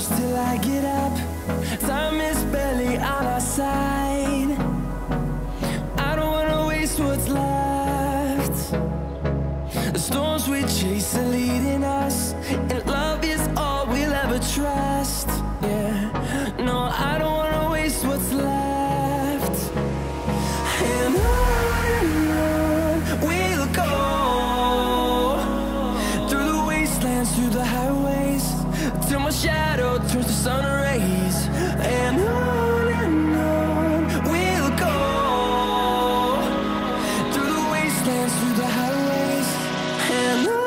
close till I get up. Time is barely on our side. I don't wanna waste what's left. The storms we chase are leading us, and love is all we'll ever trust. Yeah, no, I don't wanna waste what's left. And on we'll go, through the wastelands, through the highways, till my shadow turns to sun rays. And on we'll go, through the wastelands, through the highways, and on we'll go.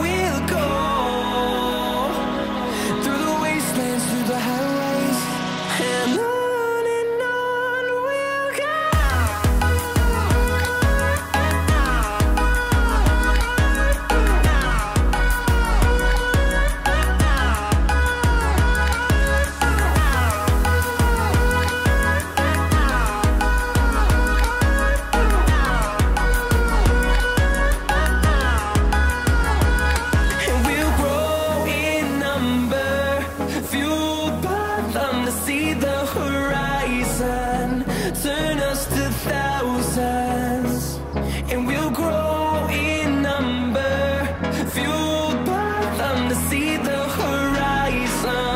we'll go, through the wastelands, through the highways, and on we'll go. See the horizon, turn us to thousands, and we'll grow in number, fueled by them to see the horizon.